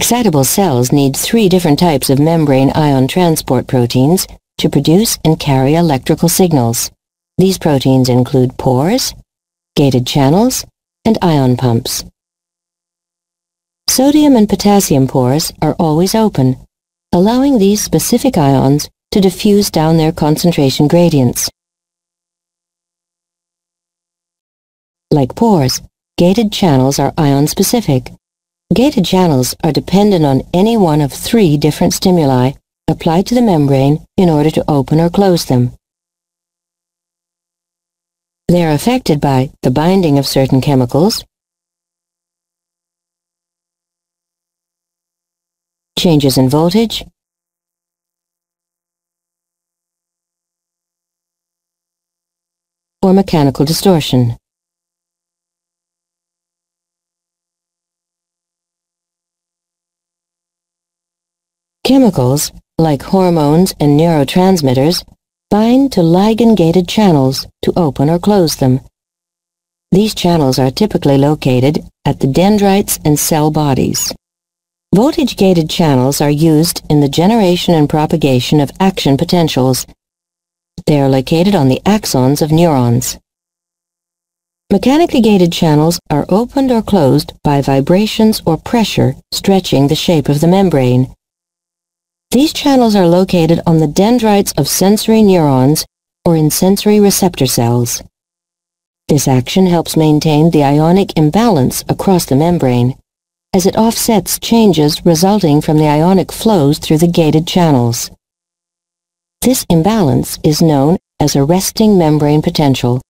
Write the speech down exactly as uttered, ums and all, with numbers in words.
Excitable cells need three different types of membrane ion transport proteins to produce and carry electrical signals. These proteins include pores, gated channels, and ion pumps. Sodium and potassium pores are always open, allowing these specific ions to diffuse down their concentration gradients. Like pores, gated channels are ion-specific. Gated channels are dependent on any one of three different stimuli applied to the membrane in order to open or close them. They are affected by the binding of certain chemicals, changes in voltage, or mechanical distortion. Chemicals, like hormones and neurotransmitters, bind to ligand-gated channels to open or close them. These channels are typically located at the dendrites and cell bodies. Voltage-gated channels are used in the generation and propagation of action potentials. They are located on the axons of neurons. Mechanically gated channels are opened or closed by vibrations or pressure stretching the shape of the membrane. These channels are located on the dendrites of sensory neurons or in sensory receptor cells. This action helps maintain the ionic imbalance across the membrane, as it offsets changes resulting from the ionic flows through the gated channels. This imbalance is known as arresting membrane potential.